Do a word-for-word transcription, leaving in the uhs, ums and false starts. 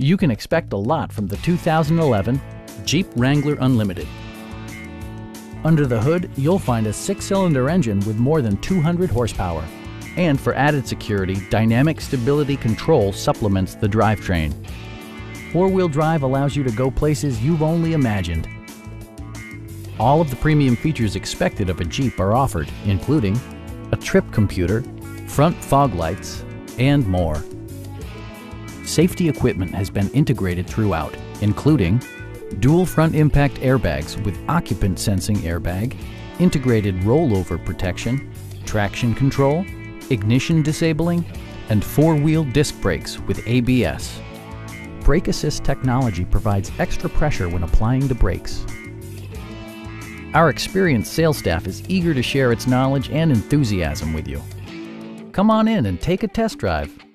You can expect a lot from the two thousand eleven Jeep Wrangler Unlimited. Under the hood, you'll find a six-cylinder engine with more than two hundred horsepower. And for added security, dynamic stability control supplements the drivetrain. Four-wheel drive allows you to go places you've only imagined. All of the premium features expected of a Jeep are offered, including a trip computer, front fog lights, and more. Safety equipment has been integrated throughout, including dual front impact airbags with occupant sensing airbag, integrated rollover protection, traction control, ignition disabling, and four-wheel disc brakes with A B S. Brake assist technology provides extra pressure when applying the brakes. Our experienced sales staff is eager to share its knowledge and enthusiasm with you. Come on in and take a test drive.